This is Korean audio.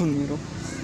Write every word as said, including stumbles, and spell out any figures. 군으로.